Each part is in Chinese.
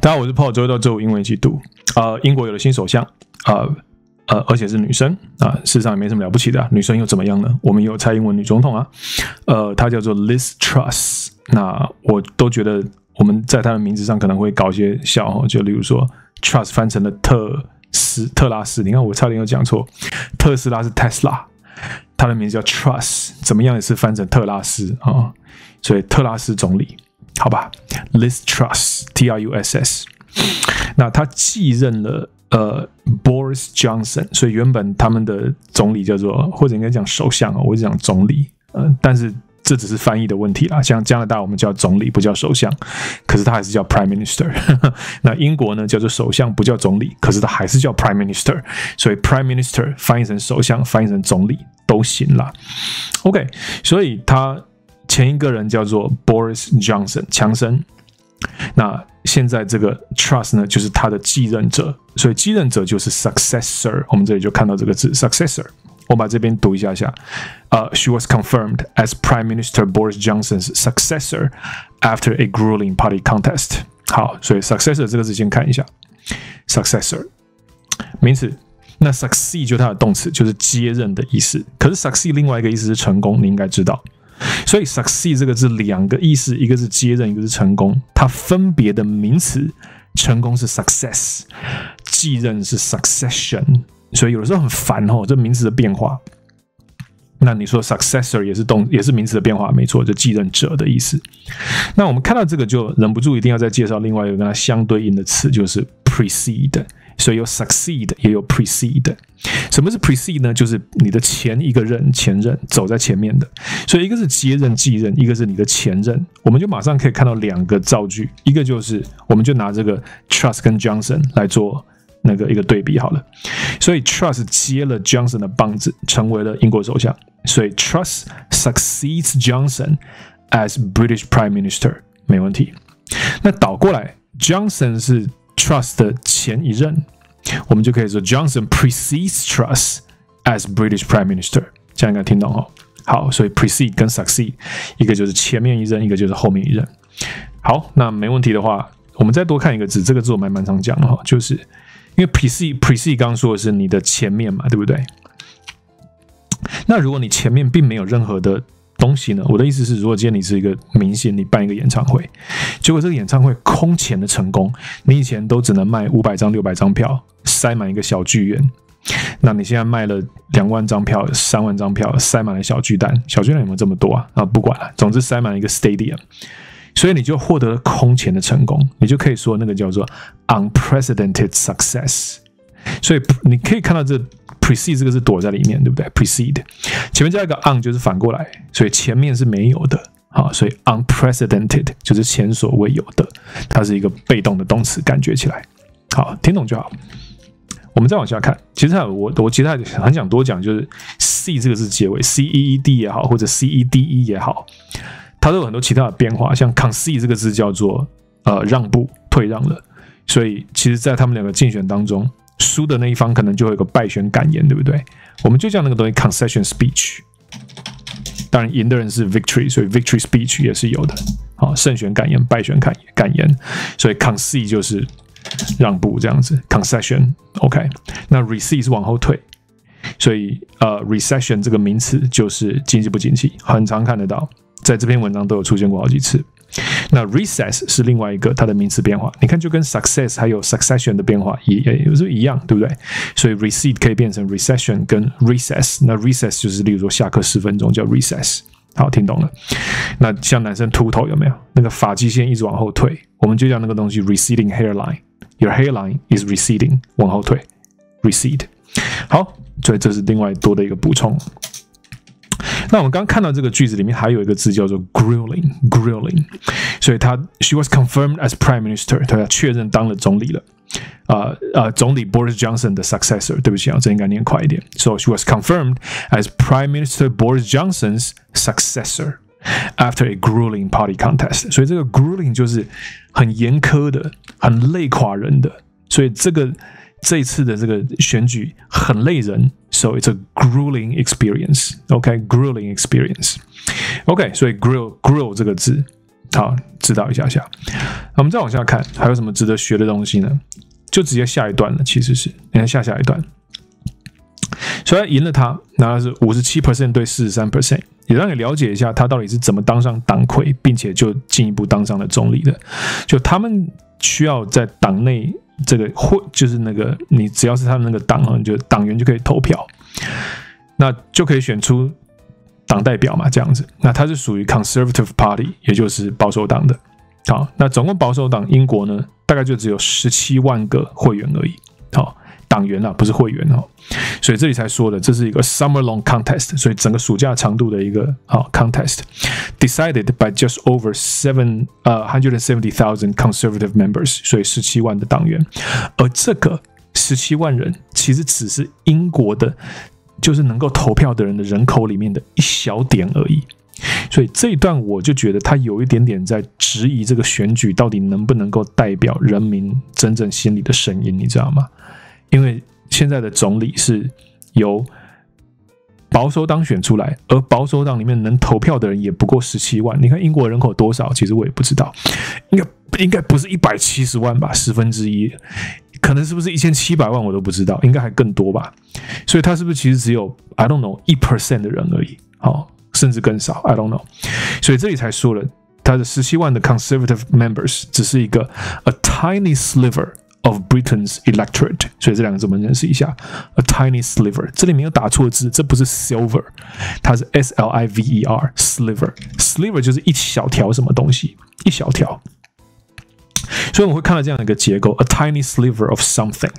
大家好，我是 Paul， 周一到周五英文一起读。英国有了新首相，而且是女生啊，事实上也没什么了不起的，女生又怎么样呢？我们也有蔡英文女总统啊，她叫做 Liz Truss。那我都觉得我们在她的名字上可能会搞一些笑，就例如说 Truss 翻成了特拉斯，你看我差点又讲错，特斯拉是 Tesla， 她的名字叫 Truss， 怎么样也是翻成特拉斯啊，所以特拉斯总理。好吧 ，Liz Truss，T-R-U-S-S。那他继任了Boris Johnson， 所以原本他们的总理叫做，或者应该讲首相哦，我一直讲总理，但是这只是翻译的问题啦。像加拿大我们叫总理不叫首相，可是他还是叫 Prime Minister 。那英国呢叫做首相不叫总理，可是他还是叫 Prime Minister， 所以 Prime Minister 翻译成首相，翻译成总理都行啦。OK， 所以他。前一个人叫做 Boris Johnson 强生，那现在这个 Truss 呢，就是他的继任者，所以继任者就是 successor。我们这里就看到这个字 successor， 我把这边读一下下。She was confirmed as Prime Minister Boris Johnson's successor after a grueling party contest。好，所以 successor 这个字先看一下 ，successor 名词。那 succeed 就是它的动词，就是接任的意思。可是 succeed 另外一个意思是成功，你应该知道。所以 succeed 这个字两个意思，一个是接任，一个是成功，它分别的名词，成功是 success， 继任是 succession， 所以有的时候很烦哦，这名词的变化。那你说 successor 也是名词的变化，没错，就继任者的意思。那我们看到这个就忍不住一定要再介绍另外一个跟它相对应的词，就是 precede， 所以有 succeed 也有 precede。什么是 precede 呢？就是你的前任走在前面的，所以一个是接任继任，一个是你的前任。我们就马上可以看到两个造句，一个就是我们就拿这个 Truss 跟 Johnson 来做那个一个对比好了。所以 Truss 接了 Johnson 的棒子，成为了英国首相，所以 Truss succeeds Johnson as British Prime Minister， 没问题。那倒过来 ，Johnson 是 Truss 的前一任。我们就可以说 Johnson precedes Truss as British Prime Minister， 这样应该听懂哦。好，所以 precede 跟 succeed， 一个就是前面一任，一个就是后面一任。好，那没问题的话，我们再多看一个字，这个字我蛮常讲的哈，就是因为 precede 刚刚说的是你的前面嘛，对不对？那如果你前面并没有任何的东西呢？我的意思是，如果今天你是一个明星，你办一个演唱会，结果这个演唱会空前的成功，你以前都只能卖500张、600张票，塞满一个小剧院。那你现在卖了2万张票、3万张票，塞满了小巨蛋。小巨蛋有没有这么多啊？啊，不管了，总之塞满了一个 stadium， 所以你就获得了空前的成功，你就可以说那个叫做 unprecedented success。所以你可以看到这 precede 这个是躲在里面，对不对 ？precede 前面加一个 on 就是反过来，所以前面是没有的，好，所以 unprecedented 就是前所未有的，它是一个被动的动词，感觉起来好，听懂就好。我们再往下看，其实我其实很想多讲，就是 c 这个是结尾 ，ceed 也好，或者 cede 也好，它都有很多其他的变化，像 concede 这个字叫做让步、退让了，所以其实，在他们两个竞选当中。输的那一方可能就会有个败选感言，对不对？我们就叫那个东西 concession speech。当然，赢的人是 victory， 所以 victory speech 也是有的。好，胜选感言、败选感言，所以 concede 就是让步这样子 ，concession。OK， 那 recede 是往后退，所以recession 这个名词就是经济不景气，很常看得到，在这篇文章都有出现过好几次。那 recess 是另外一个它的名词变化，你看就跟 success 还有 succession 的变化也是一样，对不对？所以 recede 可以变成 recession 跟 recess， 那 recess 就是例如说下课10分钟叫 recess， 好，听懂了。那像男生秃头有没有？那个发际线一直往后退，我们就叫那个东西 receding hairline。Your hairline is receding， 往后退 ，recede。好，所以这是另外多的一个补充。那我们刚刚看到这个句子里面还有一个字叫做 grueling， 所以他 she was confirmed as prime minister， 他确认当了总理了，总理 Boris Johnson 的 successor， 对不起啊，这应该念快一点。So she was confirmed as prime minister Boris Johnson's successor after a grueling party contest。所以这个 grueling 就是很严苛的、很累垮人的，所以这一次的这个选举很累人 ，so it's a grueling experience。OK，grueling experience。OK，所以 grill 这个字，好，知道一下下。我们再往下看，还有什么值得学的东西呢？就直接下一段了，其实是你看下一段。所以赢了他，那是 57% 对 43%， 也让你了解一下他到底是怎么当上党魁，并且就进一步当上了总理的。就他们需要在党内这个会，就是那个你只要是他们那个党啊，就党员就可以投票，那就可以选出党代表嘛，这样子。那他是属于 Conservative Party， 也就是保守党的。好，那总共保守党英国呢，大概就只有17万个会员而已。好。党员啊，不是会员哦，所以这里才说的，这是一个 summer-long contest， 所以整个暑假长度的一个contest， decided by just over 170,000 conservative members， 所以17万的党员，而这个17万人其实只是英国的，就是能够投票的人的人口里面的一小点而已。所以这一段我就觉得他有一点点在质疑这个选举到底能不能够代表人民真正心里的声音，你知道吗？因为现在的总理是由保守党选出来，而保守党里面能投票的人也不过17万。你看英国人口多少？其实我也不知道，应该不是170万吧，1/10，可能是不是1700万我都不知道，应该还更多吧。所以他是不是其实只有 I don't know 1% 的人而已，哦，甚至更少 I don't know。所以这里才说了，他的17万的 Conservative members 只是一个 a tiny sliver。of Britain's electorate， 所以这两个字我们认识一下 ，a tiny sliver， 这里没有打错字，这不是 silver， 它是 s-l-i-v-e-r sliver 就是一小条什么东西，一小条，所以我们会看到这样一个结构 ，a tiny sliver of something。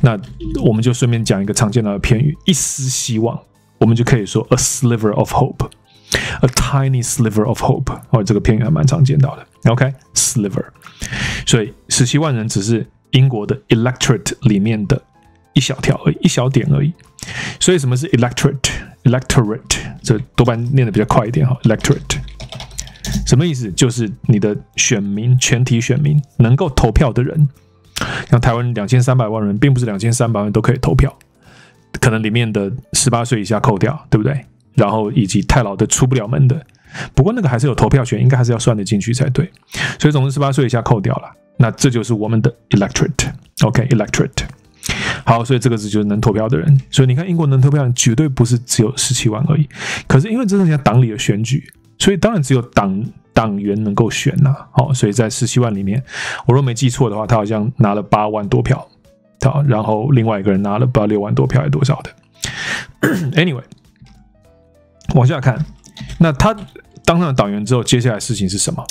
那我们就顺便讲一个常见的片语，一丝希望，我们就可以说 a sliver of hope。A tiny sliver of hope， 哦，这个片语还蛮常见到的。OK，sliver，、所以17万人只是英国的 electorate 里面的一小条而已，一小点而已。所以什么是 electorate？electorate 这多半念的比较快一点哈。electorate 什么意思？就是你的选民，全体选民能够投票的人。像台湾2300万人，并不是2300万人都可以投票，可能里面的18岁以下扣掉，对不对？然后以及太老的出不了门的，不过那个还是有投票权，应该还是要算得进去才对。所以总之18岁以下扣掉了，那这就是我们的 electorate。OK，electorate。好，所以这个字就是能投票的人。所以你看，英国能投票人绝对不是只有17万而已。可是因为这是人家党里的选举，所以当然只有党员能够选呐。好，所以在17万里面，我若没记错的话，他好像拿了8万多票，好，然后另外一个人拿了不知道6万多票还是多少的。Anyway。往下看，那他当上党员之后，接下来事情是什么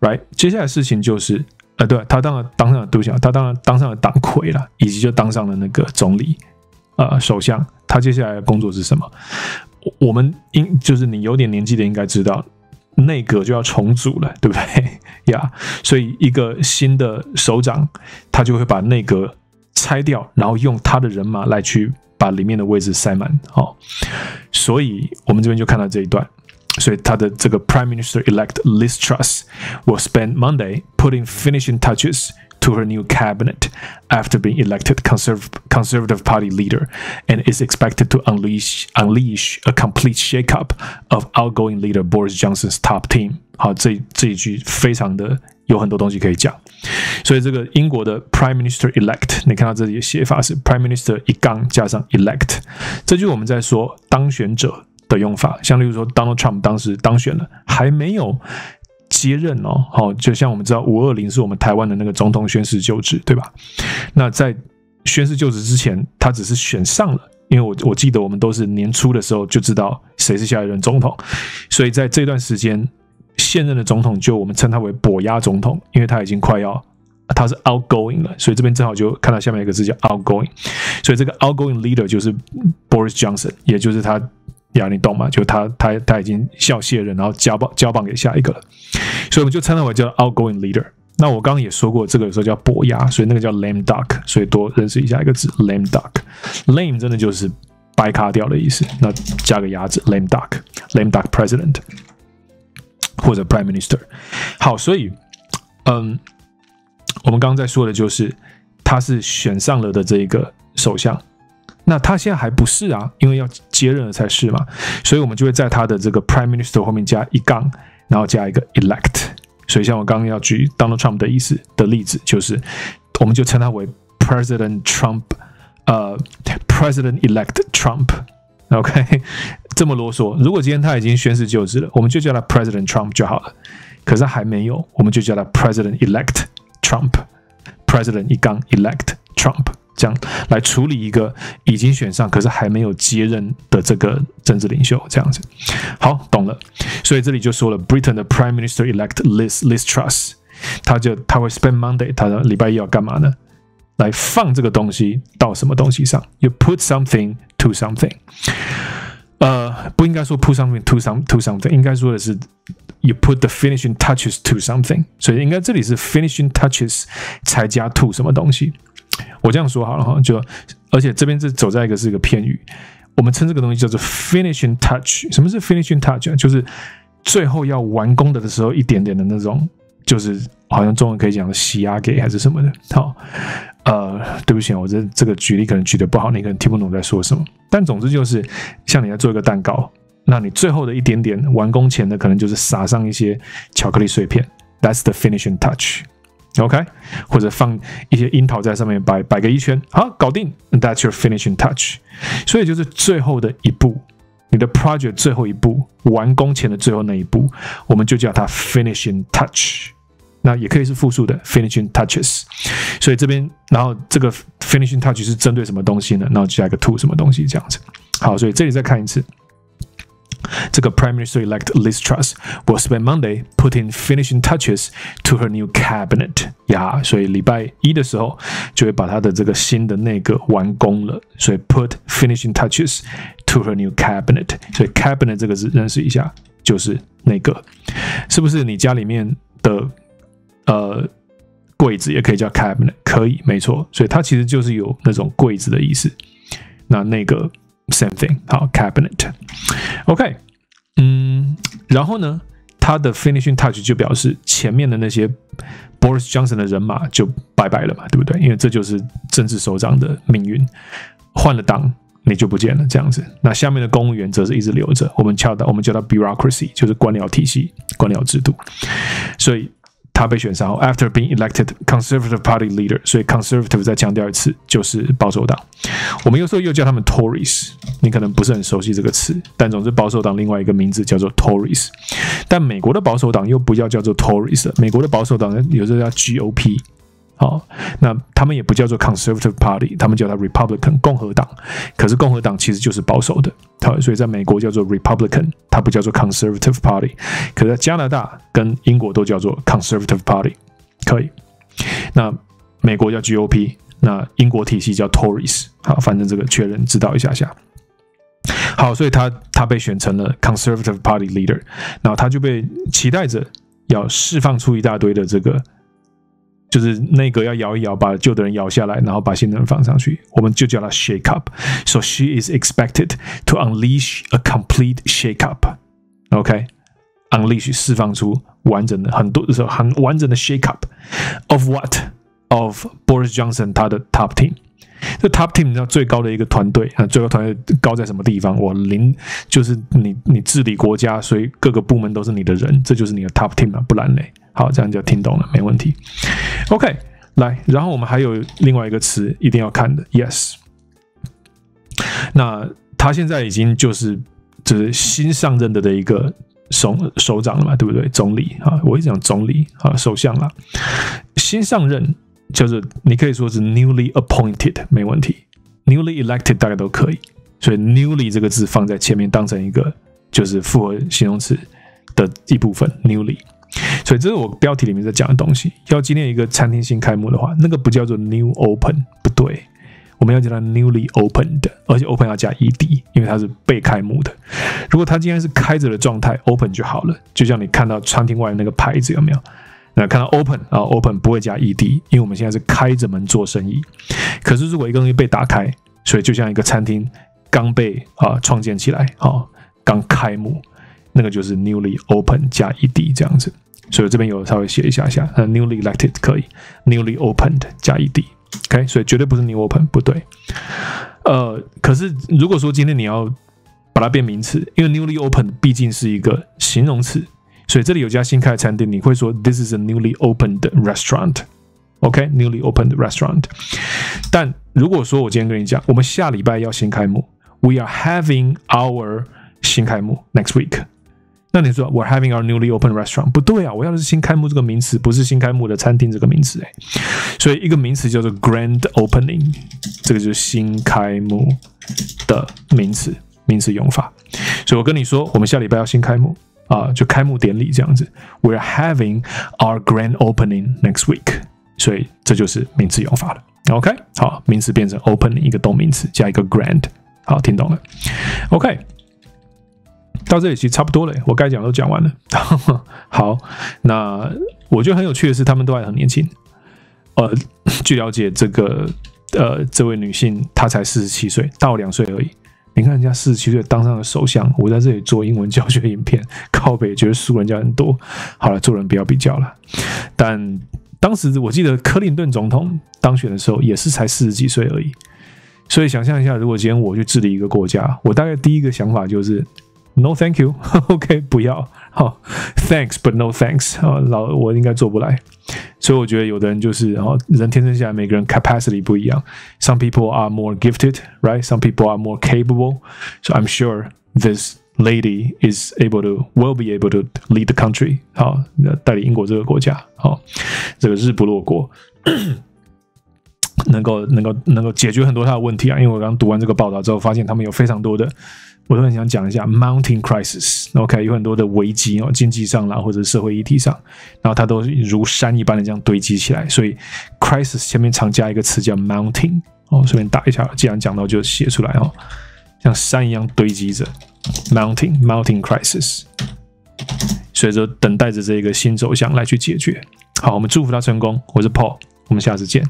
？Right， 接下来事情就是，对，他当上了，对不起，他当然当上了党魁了，以及就当上了那个总理，首相。他接下来的工作是什么？我们就是你有点年纪的应该知道，内阁就要重组了，对不对？呀、yeah ，所以一个新的首长，他就会把内阁拆掉，然后用他的人马来去。把里面的位置塞满，哦，所以我们这边就看到这一段。所以他的这个 Prime Minister-elect Liz Truss will spend Monday putting finishing touches to her new cabinet after being elected Conservative Party leader, and is expected to unleash a complete shakeup of outgoing leader Boris Johnson's top team。好，这一句非常的有很多东西可以讲。所以这个英国的 Prime Minister-elect， 你看到这里的写法是 Prime Minister 一杠加上 elect， 这就是我们在说当选者的用法。像例如说 Donald Trump 当时当选了，还没有接任哦。好，就像我们知道520是我们台湾的那个总统宣誓就职，对吧？那在宣誓就职之前，他只是选上了。因为我记得我们都是年初的时候就知道谁是下一任总统，所以在这段时间。现任的总统就我们称他为跛鸭总统，因为他已经快要他是 outgoing 了，所以这边正好就看到下面一个字叫 outgoing， 所以这个 outgoing leader 就是 Boris Johnson， 也就是他呀，你懂吗？就他已经要卸任，然后交棒给下一个了，所以我们就称他为叫 outgoing leader。那我刚刚也说过，这个有时候叫跛鸭，所以那个叫 lame duck， 所以多认识一下一个字 lame duck。lame 真的就是白卡掉的意思，那加个鸭子 lame duck， lame duck president。或者 Prime Minister， 好，所以，我们刚刚在说的就是他是选上了的这一个首相，那他现在还不是啊，因为要接任了才是嘛，所以我们就会在他的这个 Prime Minister 后面加一杠，然后加一个 elect，所以像我刚刚要举 Donald Trump 的例子，就是我们就称他为 President Trump， President Elect Trump。OK， 这么啰嗦。如果今天他已经宣誓就职了，我们就叫他 President Trump 就好了。可是他还没有，我们就叫他 President Elect Trump，President 一杠 Elect Trump， 这样来处理一个已经选上可是还没有接任的这个政治领袖，这样子。好，懂了。所以这里就说了 ，Britain 的 Prime Minister Elect Liz Truss， 他会 spend Monday， 他的礼拜一要干嘛呢？来放这个东西到什么东西上 ？You put something to something。不应该说 put something to something， 应该说的是 you put the finishing touches to something。所以应该这里是 finishing touches 才加 to 什么东西。我这样说好了哈，就而且这边是走在一个片语，我们称这个东西叫做 finishing touch。什么是 finishing touch 啊？就是最后要完工的时候一点点的那种，就是好像中文可以讲的洗牙给还是什么的。好。对不起，我这个举例可能举得不好，你可能听不懂我在说什么。但总之就是，像你在做一个蛋糕，那你最后的一点点完工前的，可能就是撒上一些巧克力碎片 ，That's the finishing touch。OK， 或者放一些樱桃在上面摆个一圈，好，搞定 ，That's your finishing touch。所以就是最后的一步，你的 project 最后一步，完工前的最后那一步，我们就叫它 finishing touch。那也可以是复数的 finishing touches， 所以这边，然后这个 finishing touch 是针对什么东西呢？然后加一个 to 什么东西这样子。好，所以这里再看一次，这个 Prime Minister-elect Liz Truss will spend Monday putting finishing touches to her new cabinet。呀，所以礼拜一的时候就会把她的这个新的内阁完工了，所以 put finishing touches to her new cabinet。所以 cabinet 这个字认识一下，就是内阁，是不是？你家里面的柜子也可以叫 cabinet， 可以，没错，所以它其实就是有那种柜子的意思。那个 same thing， 好 cabinet， OK， 然后呢，它的 finishing touch 就表示前面的那些 Boris Johnson 的人马就拜拜了嘛，对不对？因为这就是政治首长的命运，换了党你就不见了这样子。那下面的公务员则是一直留着，我们叫它 bureaucracy， 就是官僚体系、官僚制度，所以。他被选上 ，after being elected Conservative Party leader， 所以 Conservative 再强调一次，就是保守党。我们有时候又叫他们 Tories， 你可能不是很熟悉这个词，但总之保守党另外一个名字叫做 Tories。但美国的保守党又不要叫做 Tories 了，美国的保守党有时候叫 GOP。好，那他们也不叫做 Conservative Party， 他们叫它 Republican 共和党。可是共和党其实就是保守的，所以在美国叫做 Republican， 它不叫做 Conservative Party。可是在加拿大跟英国都叫做 Conservative Party， 可以。那美国叫 GOP， 那英国体系叫 Tories。好，反正这个确认知道一下。好，所以他被选成了 Conservative Party leader， 然后他就被期待着要释放出一大堆的这个。就是内阁要摇一摇，把旧的人摇下来，然后把新的人放上去，我们就叫它 shake up。So she is expected to unleash a complete shake up。OK，unleash 释放出完整的很完整的 shake up of what of Boris Johnson 他的 top team。这 top team 你知道最高的一个团队啊，最高团队高在什么地方？就是你治理国家，所以各个部门都是你的人，这就是你的 top team 啊，不然嘞。好，这样就听懂了，没问题。OK， 来，然后我们还有另外一个词一定要看的 ，yes。那他现在已经就是新上任的一个首长了嘛，对不对？总理啊，我一直讲总理啊，首相啦。新上任就是你可以说是 newly appointed， 没问题 ，newly elected 大概都可以。所以 newly 这个字放在前面当成一个就是复合形容词的一部分 ，newly。所以这是我标题里面在讲的东西。要今天一个餐厅新开幕的话，那个不叫做 new open， 不对，我们要叫它 newly opened， 而且 open 要加 ed， 因为它是被开幕的。如果它今天是开着的状态 ，open 就好了。就像你看到餐厅外那个牌子有没有？那看到 open 啊 ，open 不会加 ed， 因为我们现在是开着门做生意。可是如果一个东西被打开，所以就像一个餐厅刚被创建起来，刚开幕。那个就是 newly open 加 ed 这样子，所以这边有稍微写一下 newly elected 可以 ，newly opened 加 ed， OK， 所以绝对不是 new open 不对。可是如果说今天你要把它变名词，因为 newly opened 毕竟是一个形容词，所以这里有家新开的餐厅，你会说 This is a newly opened restaurant。OK，newly opened restaurant。但如果说我今天跟你讲，我们下礼拜要新开幕 ，We are having our 新开幕 next week。那你说 We're having our newly opened restaurant， 不对啊，我要的是新开幕这个名词，不是新开幕的餐厅这个名词。所以一个名词叫做 grand opening， 这个就是新开幕的名词，名词用法。所以我跟你说，我们下礼拜要新开幕。就开幕典礼这样子 ，We're having our grand opening next week， 所以这就是名词用法了。OK， 好，名词变成 opening 一个动名词加一个 grand， 好，听懂了 ？OK， 到这里其实差不多了，我该讲都讲完了。好，那我觉得很有趣的是，他们都还很年轻。据了解，这位女性她才47岁，大我2岁而已。你看人家47岁当上了首相，我在这里做英文教学影片，靠北觉得输人家很多。好了，做人不要比较了。但当时我记得克林顿总统当选的时候也是才40几岁而已，所以想象一下，如果今天我去治理一个国家，我大概第一个想法就是 No thank you， OK 不要，好 Thanks but no thanks， 我应该做不来。所以我觉得有的人就是，人天生下来每个人 capacity 不一样。Some people are more gifted, right? Some people are more capable. So I'm sure this lady is will be able to lead the country. 好，带领英国这个国家，好，这个日不落国。能够解决很多他的问题啊！因为我刚读完这个报道之后，发现他们有非常多的，我都很想讲一下 mounting crisis。OK， 有很多的危机哦，经济上啦，或者社会议题上，然后它都如山一般的这样堆积起来。所以 crisis 前面常加一个词叫 mounting。哦，顺便打一下，既然讲到就写出来哦，像山一样堆积着 mounting crisis。所以说，等待着这个新首相来去解决。好，我们祝福他成功。我是 Paul， 我们下次见。